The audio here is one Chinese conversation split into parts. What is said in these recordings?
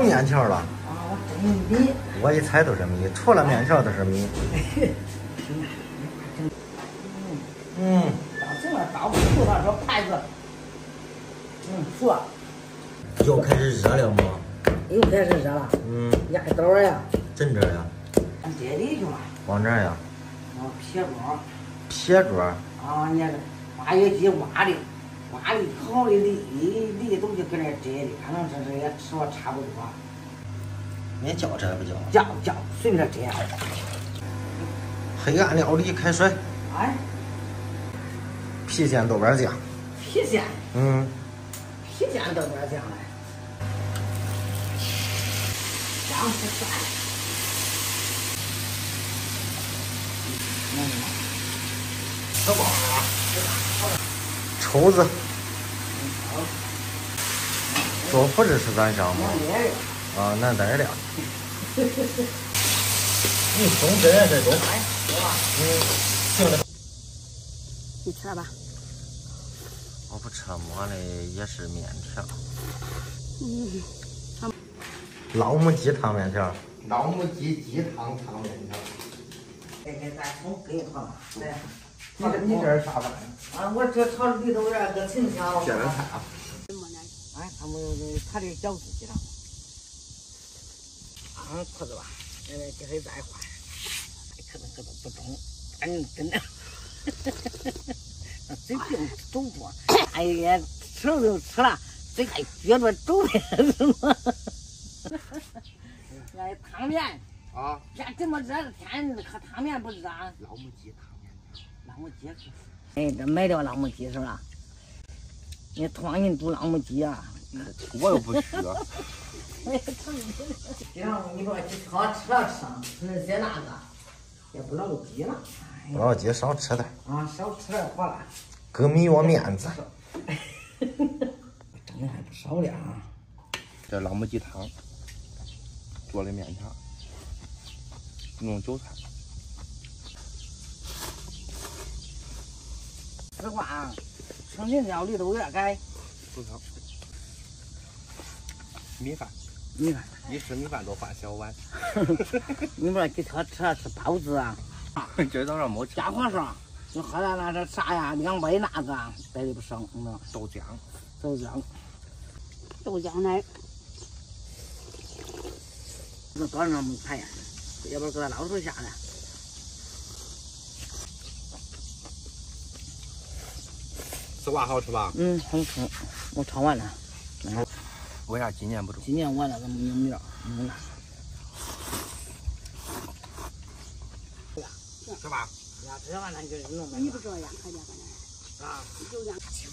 不棉条了。啊，我不迷。我一猜都是迷，除了面条都是迷。嗯。到这了，到裤子说筷子。嗯，说。又开始热了吗？又开始热了。嗯。压一刀呀。真这呀。往这里去嘛。往这呀。往撇桌。撇桌。啊，你看这挖掘机挖的。挖的好的粒都就搁这摘的，反正这也吃我差不多。你叫摘不叫？叫，随便摘。黑暗料理开水。哎。郫县豆瓣酱。郫县。嗯。郫县豆瓣酱嘞。酱是酸。嗯。吃饱了。绸子，做不只是咱想吗？啊，那咱俩。你中真啊，这中。嗯，行了。你吃吧。我不吃馍嘞，也是面条。嗯。老母鸡汤面条。老母鸡汤面条。给咱从根上来。你这是啥玩意？啊，我这炒绿豆芽搁芹香。芥蓝菜啊。哎，他们他这饺子鸡汤。啊，裤子吧，这还再换，可能不中，反正真的，最近走多，哎呀，吃了就吃了，这还觉着走呗，是吗？哎，汤面。啊。天这么热的天，喝汤面不热？老母鸡汤。老母鸡，哎，这买掉老母鸡是吧？你托人煮老母鸡啊？我又不吃。这样你说鸡少吃了伤，吃些那个，也不老鸡了。不老鸡少吃点。啊，少吃点好了。给米我面子。挣的还不少了啊。这老母鸡汤做的面条，弄韭菜。实话啊，重庆料理都有点改。不少。米饭，一吃米饭都花小碗。你们这车吃吃包子啊？今早上没吃。加火烧，你喝点那这啥呀？200那个，带的不少，你知道。豆浆来。那早上没看呀，要不给他捞出下来。丝瓜好吃吧？嗯，好吃，我尝完了。为啥今年不中？今年我那个没有。是吧？呀，吃完了就弄。你不着呀？看见没？啊。就两青。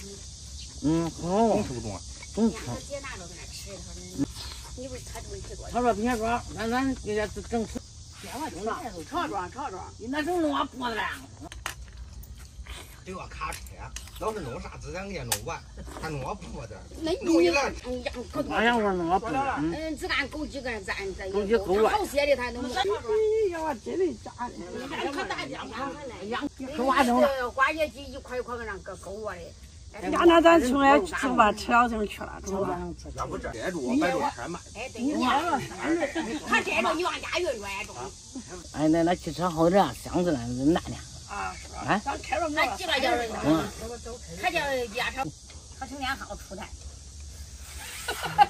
嗯，好。总吃不中啊？总吃。接纳着在那吃，他说：“你不是他这么一说。”他说：“别说，咱今天整吃。”别话听了，吵着，你那整弄我脖子了。给我卡车，老是弄啥子咱给弄完，还弄我脖子。那你了，哎呀，我弄我脖子。嗯，只按枸杞跟咱。枸杞够了。好些的他都没。哎呀，我真的假的？你看大家看看来，羊吃完整了。挖掘机一块让够我的。呀，那咱去也走吧，吃了就去了，走吧。要不这摘住，把这钱卖。哎，对，你完了，他摘着你往家越拽着。哎，那汽车好着，箱子呢烂了。啊，是吧？哎，咱开着那几把叫人呢？他叫亚超，他成天好出台。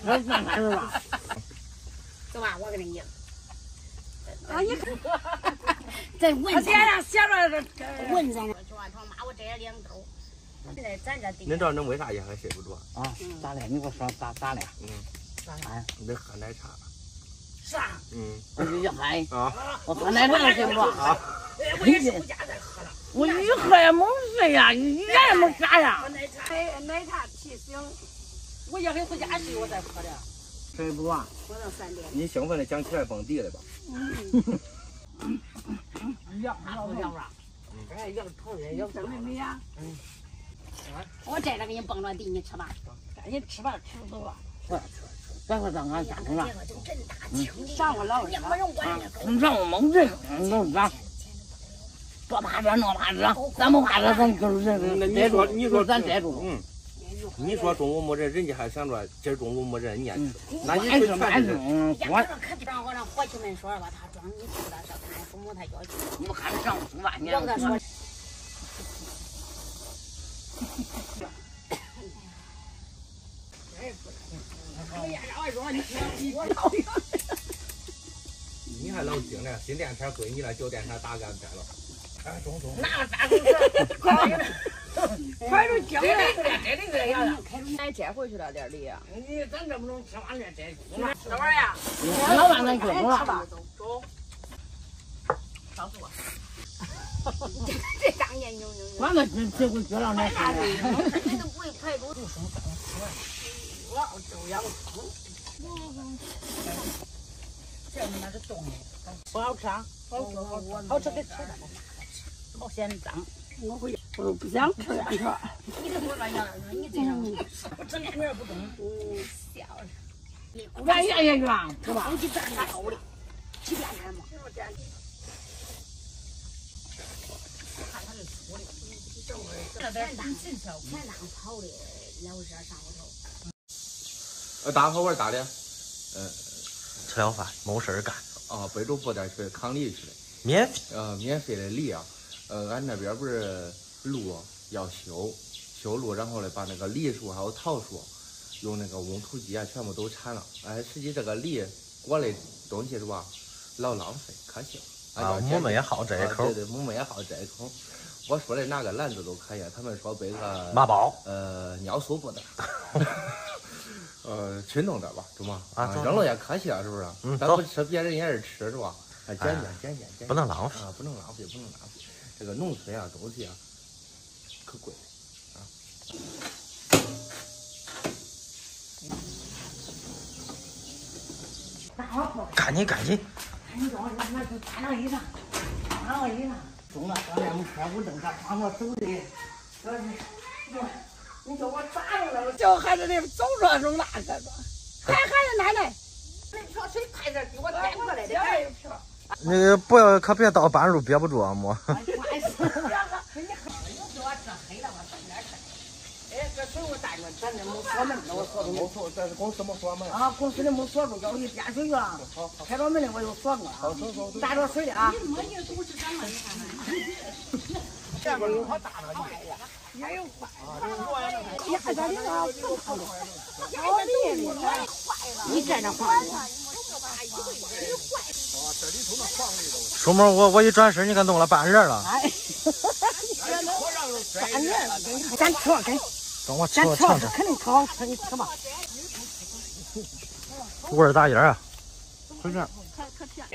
那那还是吧？走吧，我给你。啊，你这问咱俩写着这问咱俩。他妈，我摘了2根。咱这。你知道恁为啥也还睡不着啊？咋嘞？你给我说咋嘞？嗯。咋呀？你得喝奶茶。是啊。嗯。我就要嗨。啊。我喝奶茶了，行不？啊。我也是回家再喝了，我一喝也没事呀，一点也没啥呀。喝奶茶提醒，我要是回家睡我再喝的。睡不着，我到3点。你兴奋的想起来蹦迪了吧？嗯。要不了。哎，要头人，要整没呀？嗯。我摘了给你蹦着地，你吃吧。赶紧吃吧，吃不多。吃。待会咱俺上工了。上我老了。上我忙这个，老了。多怕热，咱不怕热，咱就是这。你说咱摘住。嗯。你说中午没人，人家还想着今儿中午没人，你爱吃。那你去全是。我可不让我让伙计们说了吧，他装你吃了，说看父母他要求。你们看丈夫吧，你。我跟他说。你还老精呢，新电车归你了，旧电车打干柴了。哎，中中。那咋回事？快点。 快点讲！真的这样的，咱摘回去了点梨啊！你咱这不能吃完了摘，吃玩意儿。老板，咱中午了吧？中。少说。这当年牛。我们这回绝了那啥的。那都不会排骨。我中央。这你那是冻的，不好吃啊！好吃给吃的，好嫌脏。我会。 我都不想吃了，你说。你这不是乱讲，你这样，我这两面不中。笑了。咱圆圆圆，是吧？你站那高的，去边看嘛。看他是粗的，正味。这边当真少，全当跑的，那我这上不头。打好玩打的，吃了饭没事干。啊，北周坡店去扛梨去了。免费。免费的梨啊，俺那边不是。 路要修路，然后呢，把那个梨树还有桃树，用那个翁土机啊，全部都铲了。哎，实际这个梨果类东西是吧，老浪费，可惜了。啊，我们也好这一口。对对，我们也好这一口。我说的拿个篮子都可以，他们说背个马包，尿素布袋，群众点吧，中吗？啊，扔了也可惜了，是不是？嗯，咱不吃，别人也是吃，是吧？啊，捡，不能浪费啊，不能浪费，不能浪费。这个农村啊，东西啊。 可贵啊！赶紧！那就穿上衣裳，中了，刚才我开不正常，光着手的，你叫我咋弄了？叫孩子的总说中那个说，孩子奶奶，那瓢水快点给我带过来的。你不要可别到半路憋不住啊，莫。 咱这没锁门，我锁住没锁，但是公司没锁门啊。公司的没锁住，要一点水了。好，开着门的我就锁住了。好，走。打着水啊。你没有东西咱们看。这个可大了，也有坏。呀，这里头不好。我里头坏了。你在那晃。啊，这里头那晃里头。出门我一转身，你看弄了半人了。哎。半人了，咱吃吧，咱。 等我吃，我尝尝。肯定可好吃，你吃吧。味儿咋样啊？回去。可甜。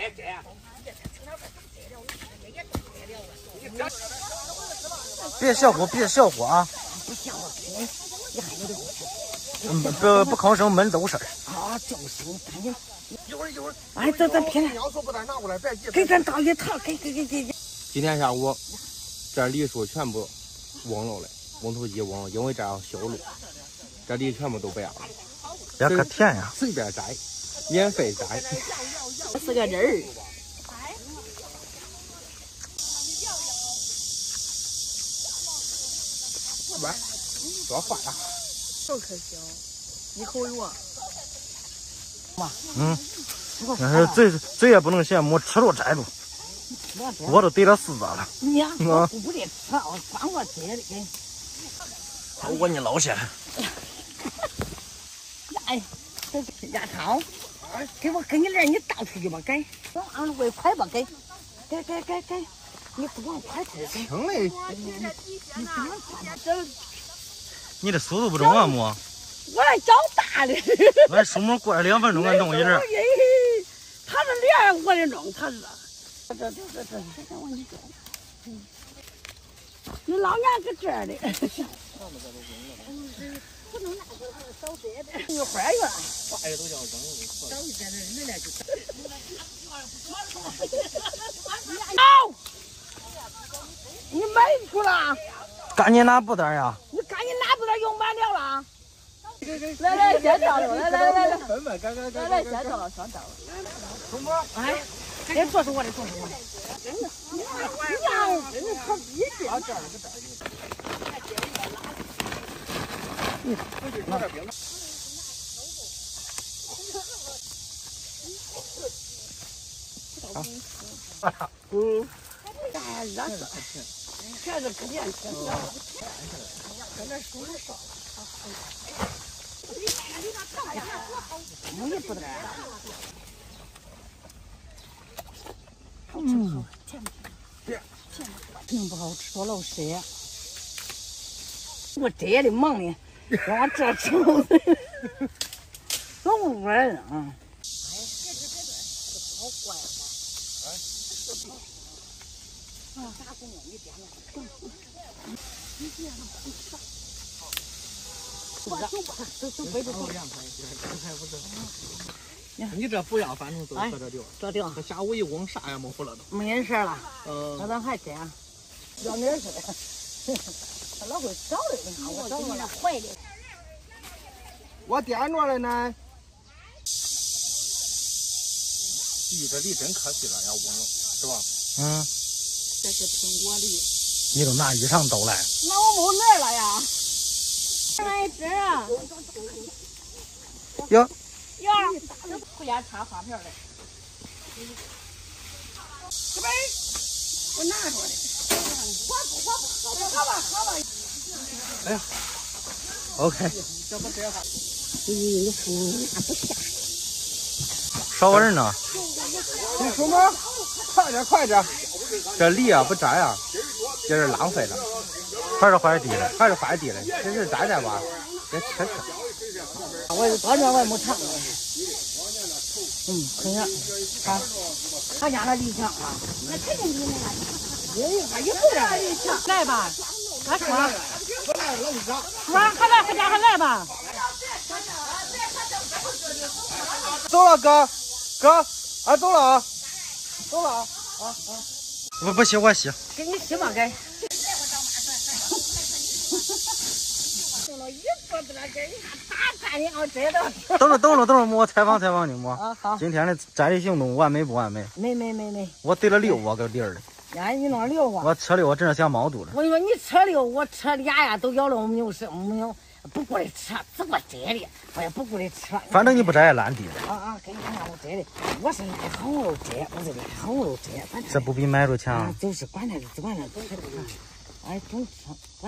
别小火啊！不小火，你还有点。不吭声，闷走事儿。啊，就是你赶紧。一会儿。哎，咱别。你要说不咱拿过来，别急。给咱倒一趟，给。今天下午，这梨树全部忘了嘞。 翁土鸡翁，因为这要修路，这梨全部都不要了，也可甜呀！随便摘，免费摘。是个人儿。喂，多坏呀！都可香，一口肉。妈，嗯，但是嘴也不能闲，没吃着摘着。 我都逮了四只了。你呀，我不得吃，我光我摘的。 我给你捞起来。哎，这鸭汤，给你来，你倒出去吧，给。我按着喂快吧，给。给，你不光快点给。行嘞。你这速度不中啊，莫。我来找大的。俺出门过来2分钟，俺弄一阵。他是2、5分钟，他是。这。 你老娘搁这儿的，不能拿过来扫地的，有花园，花园都叫扔了，扫地在那人来就。好，你没出了？赶紧拿布袋呀！你赶紧拿布袋，用完了啦！来，先跳了，来。来，先跳了，上道了。中国，哎。 哎，这是我的。真的，你呀，真的可逼真。并不好吃，多漏水。 我这也得忙呢，往这瞅，总不玩了啊！哎，这不好怪吗？哎，啊，打工了，你点点，你这样不上。走吧，不一样，还不是。你这不要，反正都搁这地方。这地方，这下午一工啥也没活了都。没事了。那咱还这样，聊哪去了？ 老会找的，我找我那坏的。我点着了呢。玉这梨真可惜了，要忘了，是吧？嗯。这是苹果梨。你都拿以上都来。那我没来了呀。来一只啊。哟。哟。回家插花瓶嘞。这边我拿着嘞。 我不喝吧。哎呀 ，OK。烧味呢？你出门，快点！这梨啊不摘啊，这是浪费了。还是坏地了，真是摘吧，别吃。我刚才我也没尝过。可以了。好，他家那梨强啊，那肯定比那。 来吧，俺说，说还来吧。走了，哥，俺走了啊，走了啊。不洗，我洗。给你洗吧，给。弄了一桌子了，给你打饭的啊，这都。等着，我采访你们。啊好。今天的摘梨行动完美不完美？没。我逮了6窝个梨儿了。 哎，你弄6窝？我吃6，真是想猫肚了。我跟你说，你吃6，我吃俩呀，都咬了没有，不顾的吃，只顾摘的，我也不顾的吃。反正你不摘也烂地了。啊，给你看看我摘的，我是爱红肉摘，这不比买着强。就是管它，管它吃。哎，总吃。